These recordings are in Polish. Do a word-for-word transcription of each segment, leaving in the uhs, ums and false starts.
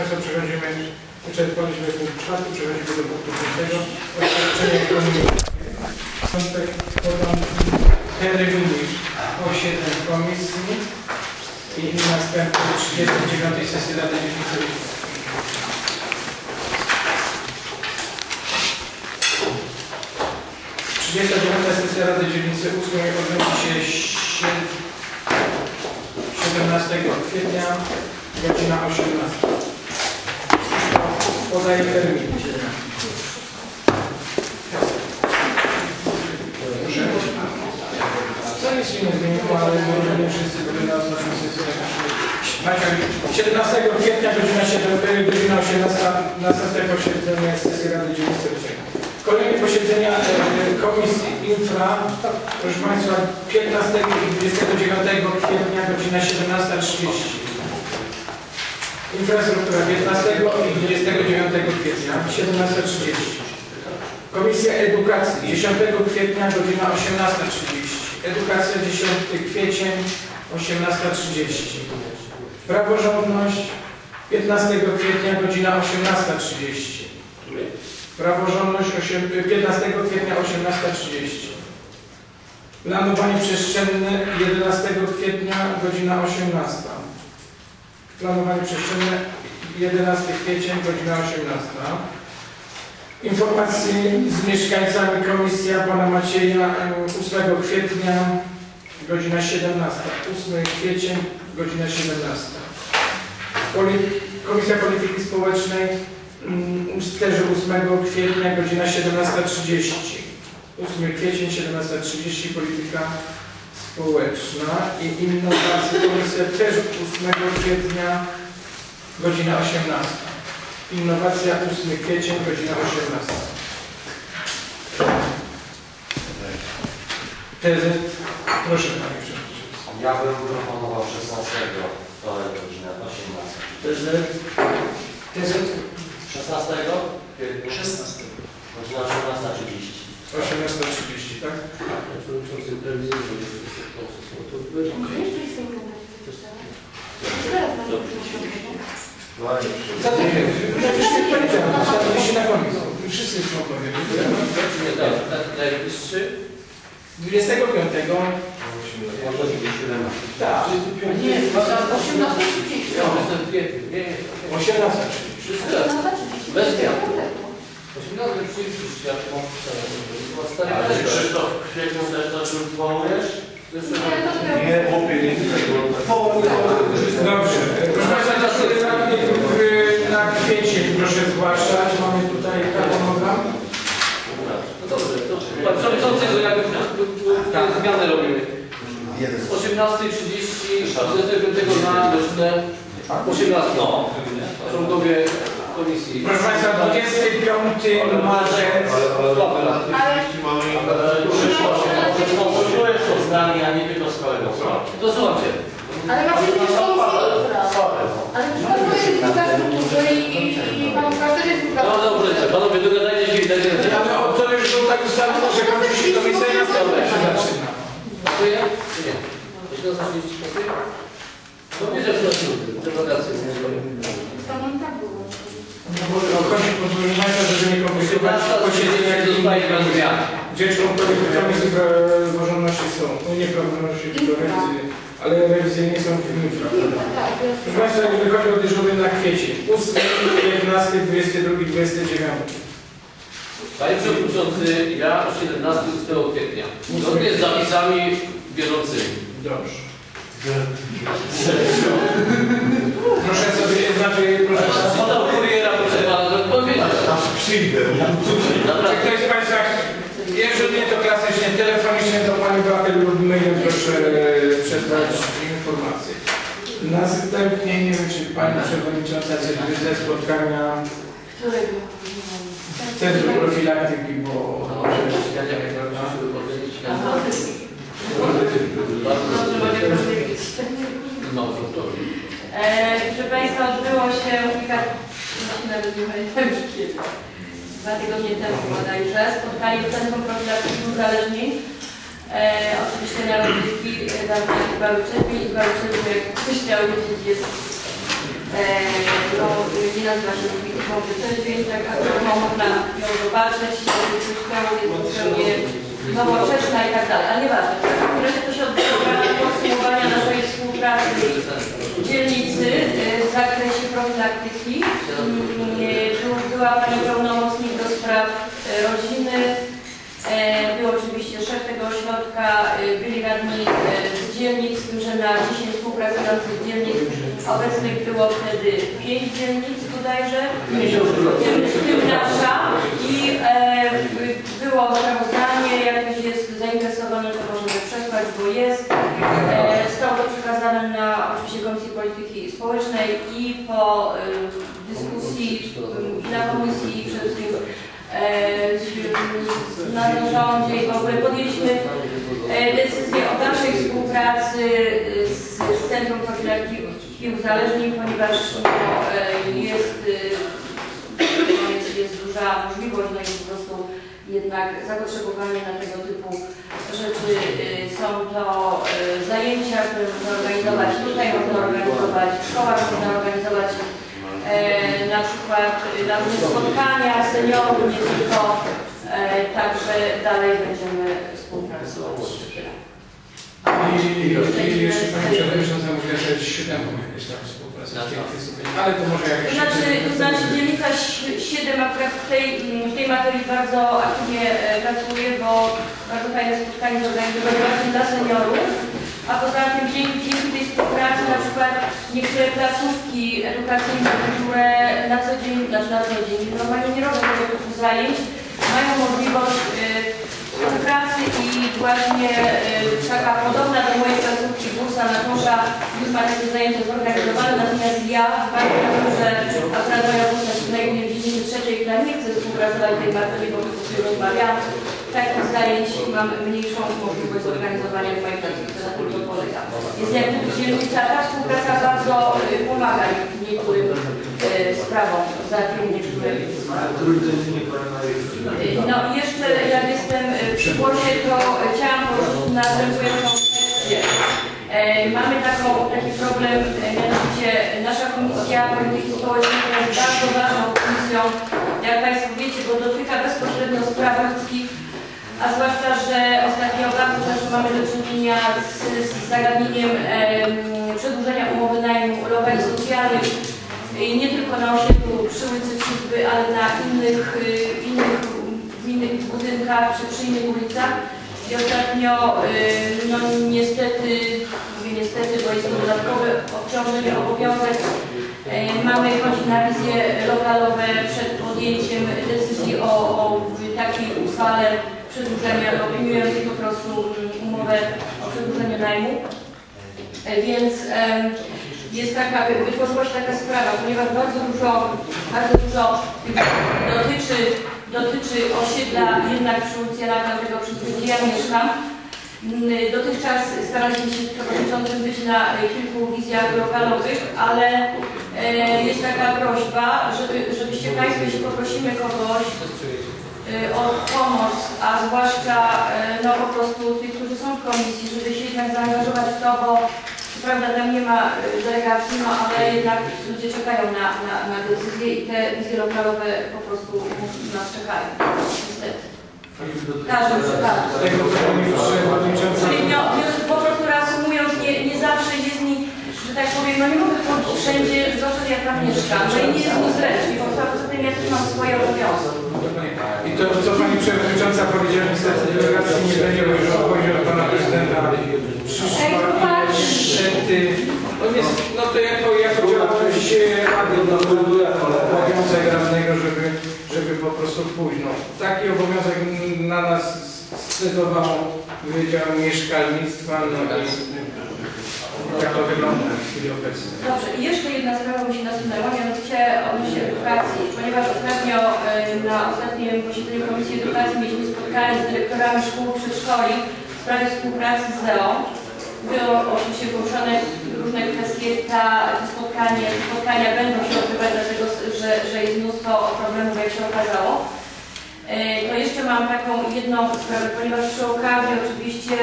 Państwa, przechodzimy, wyczerpaliśmy punkt czwarty, przechodzimy do punktu piątego. Oświadczenie komisji. Początek podam terminy posiedzeń komisji i następnej trzydziestej dziewiątej sesji Rady Dzielnicy. trzydziesta dziewiąta sesja Rady Dzielnicy ósmej odbędzie się siedemnastego kwietnia, godzina osiemnasta. Podaję termin. Proszę. To nic się nie zmieniło, ale może nie wszyscy byli na ostatniej sesji. siedemnastego kwietnia, godzina siedemnasta, godzina osiemnasta, następne posiedzenie sesji Rady Dzielnicy ósmej. Kolejne posiedzenia Komisji Infra, proszę Państwa, piętnastego i dwudziestego dziewiątego kwietnia, godzina siedemnasta trzydzieści. Infrastruktura piętnastego i dwudziestego dziewiątego kwietnia, siedemnasta trzydzieści. Komisja Edukacji dziesiątego kwietnia, godzina osiemnasta trzydzieści. Edukacja dziesiąty kwiecień, osiemnasta trzydzieści. Praworządność piętnastego kwietnia, godzina osiemnasta trzydzieści. Praworządność piętnastego kwietnia osiemnasta trzydzieści. Planowanie przestrzenne jedenastego kwietnia godzina osiemnasta. Planowanie przestrzenne jedenastego kwietnia godzina osiemnasta. Informacje z mieszkańcami komisja Pana Macieja ósmego kwietnia godzina siedemnasta. ósmego kwietnia godzina siedemnasta. Komisja Polityki Społecznej Usterze ósmego kwietnia, godzina siedemnasta trzydzieści. ósmego kwietnia, siedemnasta trzydzieści, polityka społeczna i innowacje. Komisja też ósmego kwietnia, godzina osiemnasta. Innowacja ósmego kwietnia, godzina osiemnasta. Tezę, proszę Panie Przewodniczący. Ja bym proponował szesnastego, godzina osiemnasta. Tezę, tezę. szesnastego? szesnastego. Godzina osiemnasta trzydzieści. osiemnasta trzydzieści, tak? Zatem się na koniec. Wszyscy już mogą powiedzieć. dwudziestego piątego. Tak. Nie, osiemnasta trzydzieści. Bez zmian. osiemnastego trzydzieści, ja to mam wstać. Ale Krzysztof, kwietniu też zaczął połujesz? Nie, chłopie, nie widzę tego. Dobrze. Proszę Państwa, na kwiecie proszę zgłaszać. Mamy tutaj katalogę. No dobrze, dobrze. Pan Przewodniczący, to jakby zmianę robimy. Z osiemnastego trzydzieści, na gościnę osiemnastego. No. Członkowie komisji. Proszę Państwa, dwudziestego piątego marzec. Ale przyszło się. Przyszło się z nami, a nie tylko z kolegą. To słuchajcie. Ale macie też komisji. Ale przyszło się z infrastrukturze i Pan Kaster jest infrastrukturze. No dobrze, Panowie, dogadajcie się i dajcie. Ale od co już są tak ustawione, że kończy się komisja i następna się zaczyna. Pasuje? Czy nie? Jeśli to zaczęliście, pasuje? To bierze w stosunku. Dewodację. Chodzi po złożonego, żeby nie komplikować posiedzenia gminy, gdzie członkowie komisji praworządności są, no nie praworządności, ale rewizje nie są w innych sprawach. Proszę Państwa, jeżeli chodzi o dyżury na kwiecień, ósmego, dziewiętnastego, dwudziestego drugiego, dwudziestego dziewiątego. Panie Przewodniczący, ja siedemnastego kwietnia, zgodnie z zapisami bieżącymi. Dobrze. Proszę sobie, znaczy, proszę przyjdę. Czy ktoś z Państwa, jeżeli nie to klasycznie, telefonicznie, to Pani Batel lub mailem proszę przesłać informacje. Następnie, nie wiem czy Pani Przewodnicząca jest ze spotkania Centrum Profilaktyki, bo... Proszę Państwa, odbyło się kilka... Dwa tygodnie temu bodajże spotkanie w Centrum Profilaktyki Uzależnień. E, oczywiście na rodziki dawnej Bałyczyny i Bałyczyny, jak ktoś chciał wiedzieć, jest e, no, jedna z naszych mowy też, więc tak akurat można ją zobaczyć, coś tam jest zupełnie nowoczesna i tak dalej, ale nieważne. W razie też odbudowano podsumowania naszej współpracy dzielnicy w zakresie profilaktyki. Była Pani pełnomocnik do spraw rodziny, był oczywiście szef tego ośrodka, byli radni z dzielnic, z tym, że na dziesięć współpracujących dzielnic obecnych było wtedy pięć dzielnic bodajże, w tym nasza, i e, było sprawozdanie, jak ktoś jest zainteresowany, to możemy przesłać, bo jest. E, zostało to przekazane na oczywiście Komisji Polityki Społecznej i po e, dyskusji i na komisji i przede wszystkim na zarządzie i w ogóle podjęliśmy decyzję o dalszej współpracy z, z Centrum Profilaktyki Uzależnień, ponieważ no, jest, jest duża możliwość, no i po prostu jednak zapotrzebowanie na tego typu rzeczy. Są to zajęcia, które można organizować tutaj, można organizować w szkołach, można organizować na przykład na spotkania seniorów, nie tylko, także dalej będziemy współpracować. I jeszcze Pani Przewodnicząca mówiła, że siedem jakieś tam współpracy, ale to może jakieś... To znaczy dzielnica siedem akurat w tej, w tej materii bardzo aktywnie pracuje, bo bardzo fajne spotkanie zorganizowane dla seniorów, a poza tym dzięki tej współpracy na przykład niektóre placówki edukacyjne, które na co dzień, znaczy na co dzień, normalnie nie robią tego typu zajęć, mają możliwość współpracy y, i właśnie y, taka podobna do mojej placówki bursa na kosza, już ma takie zajęcia zorganizowane, natomiast ja bardzo dobrze, że akurat moja bursa się znajduje w dziedzinie trzeciej, która nie chce współpracować tej materii, bo po się rozmawiam, takich zajęć mam mniejszą możliwość zorganizowania w mojej placówce, na tym to polega. Jest jak dzielnica, ta współpraca bardzo y, pomaga niektórym y, sprawom, za tym niektóre No i jeszcze jak jestem przy głosie, to chciałam poruszyć następującą kwestię. E, mamy taką, taki problem, mianowicie nasza Komisja Polityki Społecznej jest bardzo ważną komisją, jak Państwo wiecie, bo dotyka bezpośrednio spraw ludzkich, a zwłaszcza, że ostatnio bardzo często mamy do czynienia z, z zagadnieniem e, przedłużenia umowy najmu lokań socjalnych, i nie tylko na osiedlu przy ulicy Czyżby, ale na innych, innych, innych budynkach czy przy innych ulicach. I ostatnio, no niestety, mówię niestety, bo jest to dodatkowe obciążenie, obowiązek, mamy chodzić na wizje lokalowe przed podjęciem decyzji o, o takiej uchwale przedłużenia, opiniującej po prostu umowę o przedłużeniu najmu. Więc jest taka, wytworzyła się taka sprawa, ponieważ bardzo dużo, bardzo dużo dotyczy, dotyczy osiedla jednak przy ulicy Jana Pawła, przy którym ja mieszkam. Dotychczas staraliśmy się przewodniczącym być na kilku wizjach lokalowych, ale e, jest taka prośba, żeby, żebyście Państwo, jeśli poprosimy kogoś e, o pomoc, a zwłaszcza e, no po prostu tych, którzy są w komisji, żeby się jednak zaangażować w to, bo prawda, tam nie ma delegacji, no ale jednak ludzie czekają na, na, na decyzje i te wizje lokalowe po prostu nas czekają. Niestety. W każdym przypadku. Po prostu reasumując, nie, nie zawsze jest mi, że tak powiem, no nie mogę chodzić wszędzie, zwłaszcza jak tam mieszkam, że nie jest mi zręcznie, bo poza tym ja też mam swoje obowiązki. I to, co Pani Przewodnicząca powiedziała, niestety delegacji nie będzie, że chodzi od Pana Prezydenta. No więc, no to jako, jako działalność Rady obowiązek radnego, żeby, żeby po prostu późno. Taki obowiązek na nas scydował Wydział Mieszkalnictwa, no i tak to wygląda w chwili obecnej. Dobrze, i jeszcze jedna sprawa mi się nasunęła, mianowicie odnośnie edukacji, ponieważ ostatnio na ostatnim posiedzeniu Komisji Edukacji mieliśmy spotkanie z dyrektorami szkół przedszkoli w sprawie współpracy z ZEO. Były oczywiście poruszone różne kwestie, ta spotkanie, spotkania będą się odbywać, dlatego że, że jest mnóstwo problemów, jak się okazało. To jeszcze mam taką jedną sprawę, ponieważ przy okazji oczywiście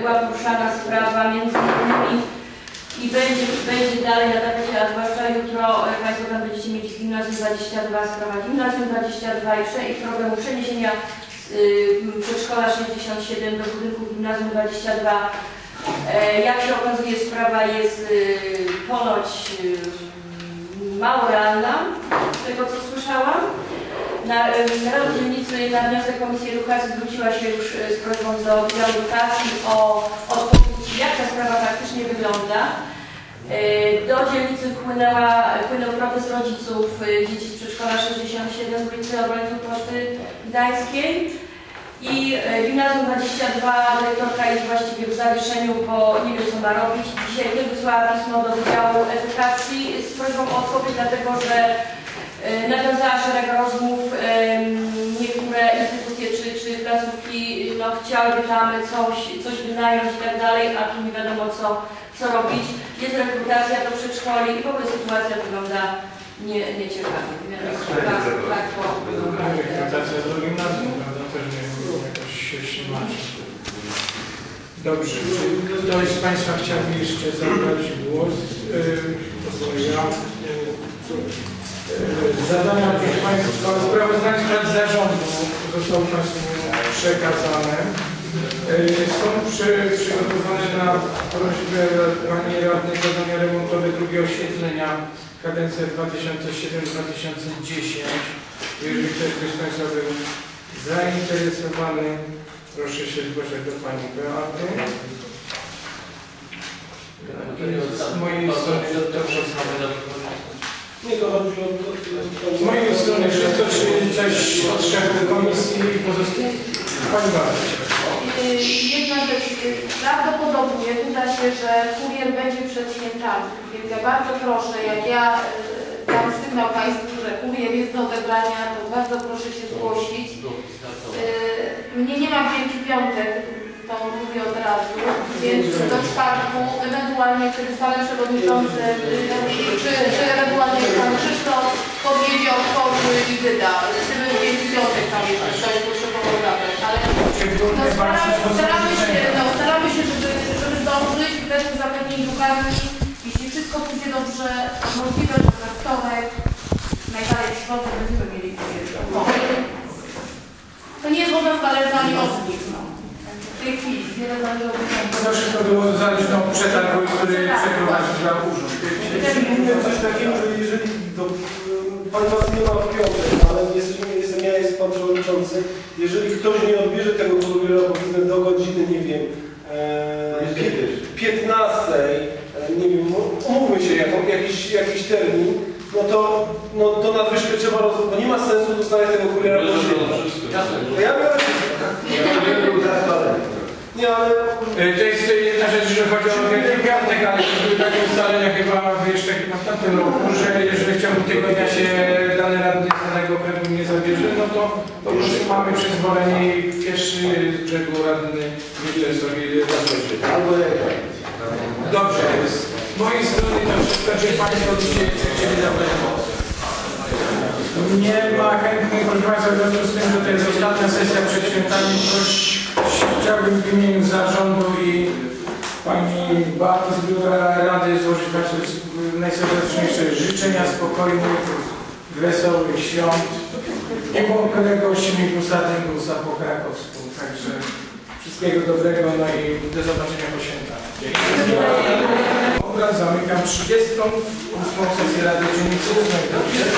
była poruszana sprawa między innymi i będzie, będzie dalej nadawać, a zwłaszcza jutro Państwo tam będziecie mieć w Gimnazjum dwadzieścia dwa, sprawa Gimnazjum dwadzieścia dwa i problemu przeniesienia yy, przedszkola sześćdziesiąt siedem do budynku Gimnazjum dwadzieścia dwa. E, jak się okazuje, sprawa jest yy, ponoć yy, mało realna, z tego co słyszałam. Na, na Radę Dzielnicy na wniosek Komisji Edukacji zwróciła się już z prośbą do Wydziału Edukacji o odpowiedź, jak ta sprawa faktycznie wygląda. Do dzielnicy wpłynęła, wpłynął protest rodziców dzieci z przedszkola sześćdziesiąt siedem z ulicy Obrońców Poczty Gdańskiej i Gimnazjum dwadzieścia dwa dyrektorka jest właściwie w zawieszeniu, bo nie wie co ma robić. Dzisiaj wysłała pismo do Wydziału Edukacji z prośbą o odpowiedź, dlatego że nawiązała szereg rozmów, niektóre instytucje czy, czy placówki no, chciałyby tam coś, coś wynająć i tak dalej, a tu nie wiadomo co, co robić. Jest rekrutacja do przedszkoli i w ogóle sytuacja wygląda nieciekawie. Nie rekrutacja do gimnazjum, prawda? Też nie jakoś się trzymacie. Dobrze, czy ktoś z Państwa chciałby jeszcze zabrać głos? Ja. Zadania, proszę Państwa, sprawozdanie z zarządu został Państwu przekazane. Są przy, przygotowane na prośbę Pani Radnej zadania remontowe drugiego oświetlenia kadencja dwa tysiące siedem dwa tysiące dziesięć. Jeżeli ktoś z Państwa był zainteresowany, proszę się zgłaszać do Pani Beaty. Z mojej strony to wszystko. Z mojej strony wszystko, czy coś od komisji i pozostałych? Pani bardzo. Jedna rzecz. Prawdopodobnie wyda się, że kurier będzie przed świętami. Więc ja bardzo proszę, jak ja dam sygnał Państwu, że kurier jest do odebrania, to bardzo proszę się zgłosić. Mnie nie ma w Wielki Piątek, to mówię od razu, więc do czwartku ewentualnie wtedy stan przewodniczący czy, czy ewentualnie pan Krzysztof podjedzie, otworzy i wyda. Gdyby Wielki Piątek tam jeszcze coś potrzebował zabrać, ale no, staramy, staramy, się, no, staramy się, żeby, żeby zdążyć, też zapewnić lukami. Jeśli wszystko pójdzie dobrze, możliwe, że we wtorek najdalej w środę będziemy mieli no. To nie jest wobec zależności od nich. W tej chwili wiele zależy od tego. Wszystko było zależne od przetargu, który przeprowadzi dla urząd. Mówiłem coś takiego, że jeżeli do, Pan Was nie ma w piątek, ale jesteśmy, jestem ja, jest Pan Przewodniczący. Jeżeli ktoś nie odbierze tego kuriera, powiedzmy do godziny, nie wiem, piętnastej, nie wiem, umówmy się, jako, jakiś, jakiś termin, no to, no to nadwyżkę trzeba rozumieć, bo nie ma sensu dostawać tego kuriera po świętach. Nie, ale... To jest jedna rzecz, że chodzi o Wielki Piątek, ale były takie ustalenia chyba jeszcze chyba w tamtym roku, że jeżeli w ciągu tygodnia się dane radny z danego okręgu nie zabierze, no to po prostu mamy przyzwolenie i pierwszy brzegu radny myślę sobie zabierze. Albo jak. Dobrze, z mojej strony to wszystko, czy Państwo dzisiaj chcieli zabrać głos? Nie ma chętnych, proszę Państwa, w związku z tym, że to jest ostatnia sesja przed świętami. Chciałbym w imieniu zarządu i Pani Beaty z Biura Rady złożyć Państwu najserdeczniejsze życzenia spokojnych, wesołych świąt. Nie było kolegości, nie był sadem, był za po krakowsku. Także wszystkiego dobrego, no i do zobaczenia po świętach. Dziękuję. Zamykam trzydziestą ósmą sesję Rady Dzielnicy ósmej.